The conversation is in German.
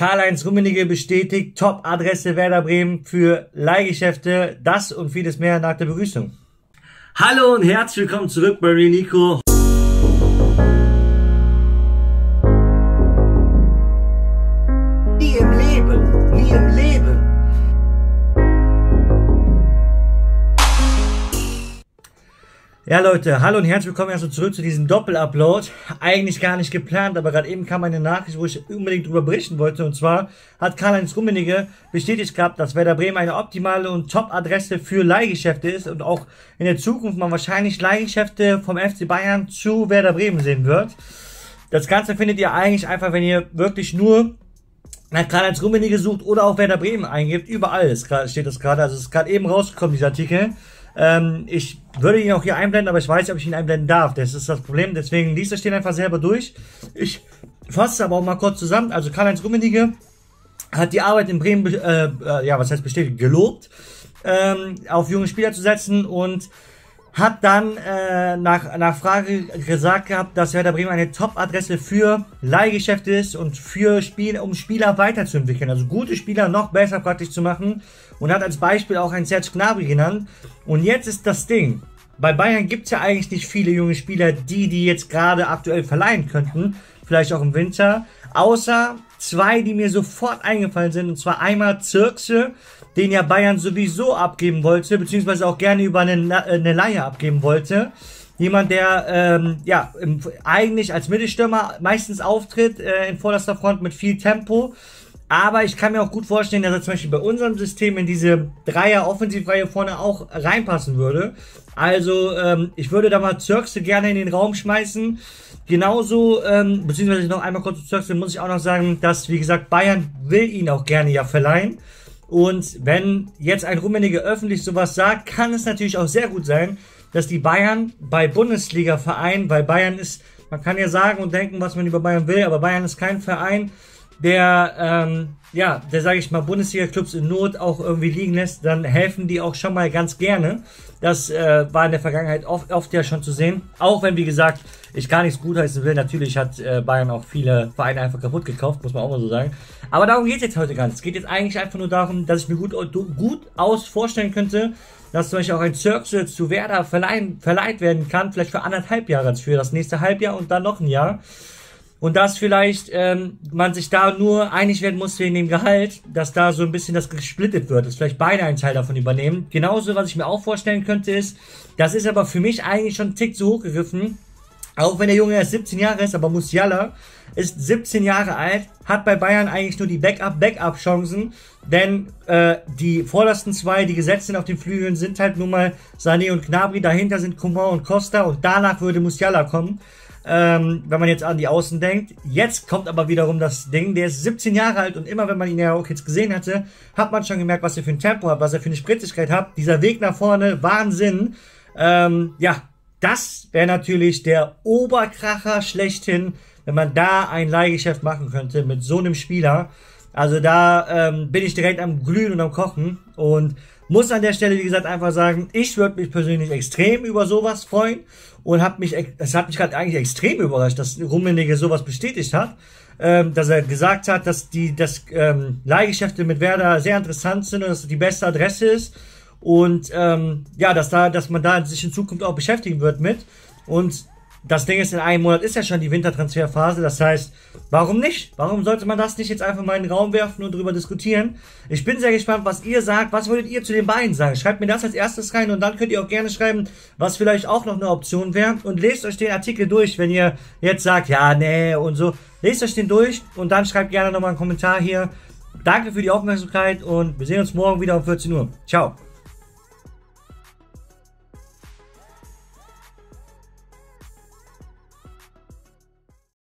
Karl-Heinz Rummenigge bestätigt, Top-Adresse Werder Bremen für Leihgeschäfte, das und vieles mehr nach der Begrüßung. Hallo und herzlich willkommen zurück bei Reniko. Nie im Leben, nie im Leben. Ja Leute, hallo und herzlich willkommen erstmal zurück zu diesem Doppel-Upload. Eigentlich gar nicht geplant, aber gerade eben kam eine Nachricht, wo ich unbedingt drüber berichten wollte. Und zwar hat Karl-Heinz Rummenigge bestätigt gehabt, dass Werder Bremen eine optimale und Top-Adresse für Leihgeschäfte ist und auch in der Zukunft man wahrscheinlich Leihgeschäfte vom FC Bayern zu Werder Bremen sehen wird. Das Ganze findet ihr eigentlich einfach, wenn ihr wirklich nur nach Karl-Heinz Rummenigge sucht oder auch Werder Bremen eingibt. Überall steht das gerade. Also es ist gerade eben rausgekommen, dieser Artikel. Ich würde ihn auch hier einblenden, aber ich weiß nicht, ob ich ihn einblenden darf. Das ist das Problem. Deswegen liest euch den einfach selber durch. Ich fasse es aber auch mal kurz zusammen. Also Karl-Heinz Rummenigge hat die Arbeit in Bremen, bestätigt, gelobt, auf junge Spieler zu setzen und hat dann nach Frage gesagt gehabt, dass Werder Bremen eine Top-Adresse für Leihgeschäfte ist und für Spiele, um Spieler weiterzuentwickeln, also gute Spieler noch besser praktisch zu machen, und hat als Beispiel auch einen Serge Gnabry genannt. Und jetzt ist das Ding, bei Bayern gibt es ja eigentlich nicht viele junge Spieler, die jetzt gerade aktuell verleihen könnten, vielleicht auch im Winter, außer zwei, die mir sofort eingefallen sind, und zwar einmal Zirkzee, den ja Bayern sowieso abgeben wollte, beziehungsweise auch gerne über eine Leihe abgeben wollte. Jemand, der eigentlich als Mittelstürmer meistens auftritt, in vorderster Front mit viel Tempo. Aber ich kann mir auch gut vorstellen, dass er zum Beispiel bei unserem System in diese Dreier-Offensivreihe vorne auch reinpassen würde. Also ich würde da mal Zirkzee gerne in den Raum schmeißen. Genauso, beziehungsweise noch einmal kurz zu Zirkzee, muss ich auch noch sagen, dass, wie gesagt, Bayern will ihn auch gerne ja verleihen. Und wenn jetzt ein Rummenigge öffentlich sowas sagt, kann es natürlich auch sehr gut sein, dass die Bayern bei Bundesliga-Vereinen, weil Bayern ist, man kann ja sagen und denken, was man über Bayern will, aber Bayern ist kein Verein, der, sage ich mal, Bundesliga-Clubs in Not auch irgendwie liegen lässt, dann helfen die auch schon mal ganz gerne. Das war in der Vergangenheit oft ja schon zu sehen. Auch wenn, wie gesagt, ich gar nichts gutheißen will. Natürlich hat Bayern auch viele Vereine einfach kaputt gekauft, muss man auch mal so sagen. Aber darum geht es jetzt heute gar nicht. Es geht jetzt eigentlich einfach nur darum, dass ich mir gut vorstellen könnte, dass zum Beispiel auch ein Zirkzee zu Werder verleiht werden kann. Vielleicht für 1,5 Jahre, für das nächste Halbjahr und dann noch ein Jahr. Und dass vielleicht man sich da nur einig werden muss wegen dem Gehalt, dass da so ein bisschen das gesplittet wird, dass vielleicht beide einen Teil davon übernehmen. Genauso, was ich mir auch vorstellen könnte ist, das ist aber für mich eigentlich schon einen Tick zu hoch gegriffen, auch wenn der Junge erst 17 Jahre ist, aber Musiala ist 17 Jahre alt, hat bei Bayern eigentlich nur die Backup-Chancen, denn die vordersten zwei, die gesetzt sind auf den Flügeln, sind halt nun mal Sané und Gnabry, dahinter sind Coman und Costa und danach würde Musiala kommen. Wenn man jetzt an die Außen denkt. Jetzt kommt aber wiederum das Ding, der ist 17 Jahre alt und immer, wenn man ihn ja auch jetzt gesehen hatte, hat man schon gemerkt, was er für ein Tempo hat, was er für eine Spritzigkeit hat. Dieser Weg nach vorne, Wahnsinn. Das wäre natürlich der Oberkracher schlechthin, wenn man da ein Leihgeschäft machen könnte mit so einem Spieler. Also da bin ich direkt am Glühen und am Kochen und muss an der Stelle, wie gesagt, einfach sagen, ich würde mich persönlich extrem über sowas freuen und es hat mich gerade eigentlich extrem überrascht, dass Rummenigge sowas bestätigt hat, dass er gesagt hat, dass Leihgeschäfte mit Werder sehr interessant sind und dass das die beste Adresse ist und dass man da sich in Zukunft auch beschäftigen wird mit. Und das Ding ist, in einem Monat ist ja schon die Wintertransferphase, das heißt, warum nicht? Warum sollte man das nicht jetzt einfach mal in den Raum werfen und drüber diskutieren? Ich bin sehr gespannt, was ihr sagt, was würdet ihr zu den beiden sagen? Schreibt mir das als erstes rein und dann könnt ihr auch gerne schreiben, was vielleicht auch noch eine Option wäre, und lest euch den Artikel durch, wenn ihr jetzt sagt, ja, nee und so. Lest euch den durch und dann schreibt gerne nochmal einen Kommentar hier. Danke für die Aufmerksamkeit und wir sehen uns morgen wieder um 14 Uhr. Ciao.